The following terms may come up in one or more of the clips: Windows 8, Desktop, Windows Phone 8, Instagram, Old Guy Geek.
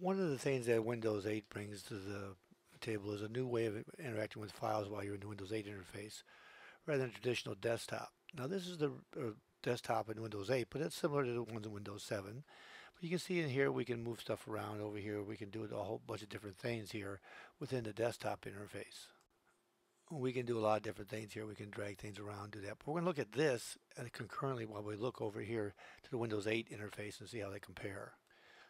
One of the things that Windows 8 brings to the table is a new way of interacting with files while you're in the Windows 8 interface, rather than traditional desktop. Now this is the desktop in Windows 8, but it's similar to the ones in Windows 7. But you can see in here we can move stuff around over here. We can do a whole bunch of different things here within the desktop interface. We can do a lot of different things here. We can drag things around, do that. But we're going to look at this and concurrently while we look over here to the Windows 8 interface and see how they compare.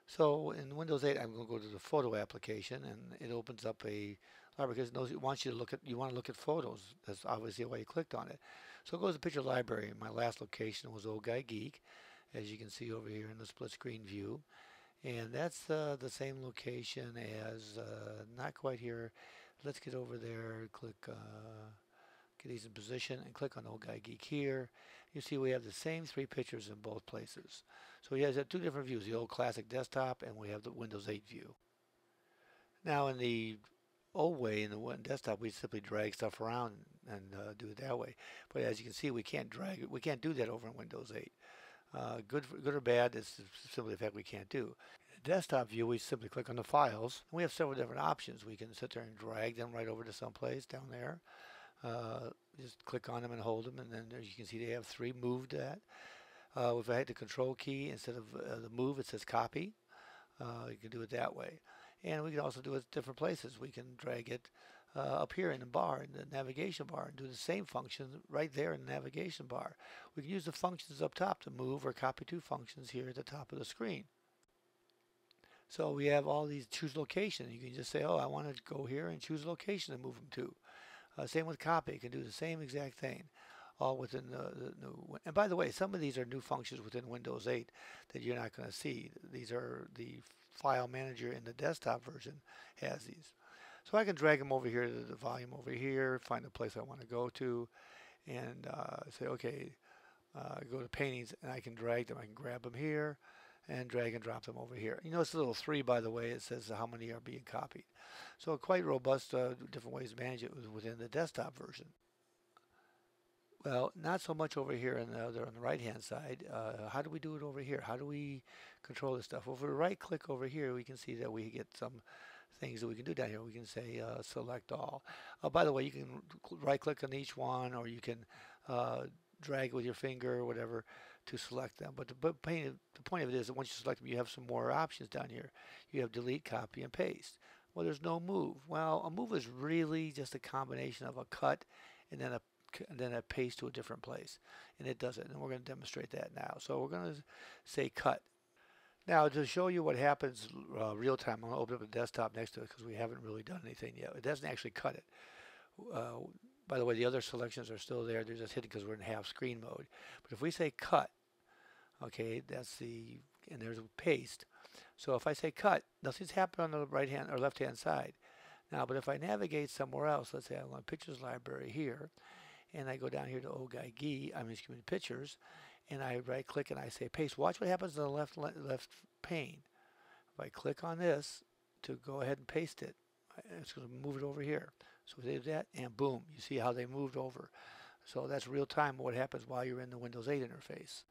So in Windows 8, I'm going to go to the photo application, and it opens up a library because it knows it wants you to look at. You want to look at photos. That's obviously why you clicked on it. So it goes to picture library. My last location was Old Guy Geek, as you can see over here in the split screen view, and that's the same location as not quite here. Let's get over there. Click get these in position and click on Old Guy Geek here. You see we have the same three pictures in both places. So he has two different views, the old classic desktop and we have the Windows 8 view. Now in the old way, in the desktop, we simply drag stuff around and do it that way. But as you can see, we can't drag it. We can't do that over in Windows 8. Good or bad, it's simply a fact we can't do. In the desktop view, we simply click on the files. And we have several different options. We can sit there and drag them right over to someplace down there. Just click on them and hold them, and then there, you can see they have three moved at. If I hit the control key instead of the move, it says copy. You can do it that way. And we can also do it different places. We can drag it up here in the bar, in the navigation bar, and do the same function right there in the navigation bar. We can use the functions up top to move or copy to functions here at the top of the screen. So we have all these choose location. You can just say, oh, I want to go here and choose a location to move them to. Same with copy. You can do the same exact thing, all within the new. And by the way, some of these are new functions within Windows 8 that you're not going to see. These are the file manager in the desktop version has these. So I can drag them over here to the volume over here, find a place I want to go to, and say, okay, go to paintings, and I can drag them. I can grab them here and drag and drop them over here. You notice the little three, by the way, it says how many are being copied. So quite robust, different ways to manage it within the desktop version. Well, not so much over here on the other, on the right-hand side. How do we do it over here? How do we control this stuff? Well, if we right-click over here, we can see that we get some things that we can do down here. We can say select all. By the way, you can right-click on each one, or you can drag with your finger or whatever to select them. But the point of it is that once you select them, you have some more options down here. You have delete, copy, and paste. Well, there's no move. Well, a move is really just a combination of a cut and then a paste to a different place. And it does it. And we're going to demonstrate that now. So we're going to say cut. Now, to show you what happens real time, I'm going to open up a desktop next to it because we haven't really done anything yet. It doesn't actually cut it. By the way, the other selections are still there. They're just hidden because we're in half screen mode. But if we say cut, okay, that's the, and there's a paste. So if I say cut, nothing's happened on the right hand or left hand side. Now, but if I navigate somewhere else, let's say I want pictures library here, and I go down here to Old Guy Geek, I mean, excuse me, pictures, and I right click and I say paste. Watch what happens to the left pane. If I click on this to go ahead and paste it, it's going to move it over here. So we did that, and boom, you see how they moved over. So that's real time what happens while you're in the Windows 8 interface.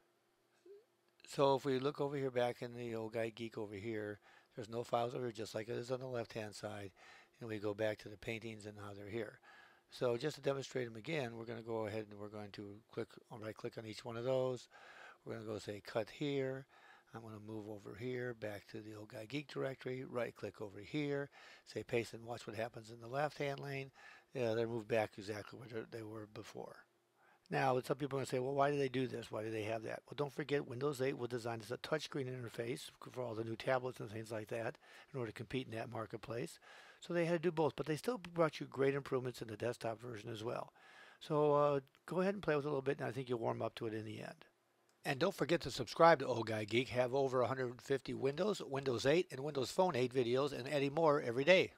So if we look over here back in the Old Guy Geek over here, there's no files over here, just like it is on the left-hand side. And we go back to the paintings and how they're here. So just to demonstrate them again, we're going to go ahead and we're going to click, right-click on each one of those. We're going to go say cut here. I'm going to move over here back to the Old Guy Geek directory, right click over here, say paste, and watch what happens in the left hand lane. Yeah, they're moved back exactly where they were before. Now, some people are going to say, well, why do they do this? Why do they have that? Well, don't forget, Windows 8 was designed as a touchscreen interface for all the new tablets and things like that in order to compete in that marketplace. So they had to do both, but they still brought you great improvements in the desktop version as well. So go ahead and play with it a little bit, and I think you'll warm up to it in the end. And don't forget to subscribe to Old Guy Geek. Have over 150 Windows, Windows 8, and Windows Phone 8 videos and any more every day.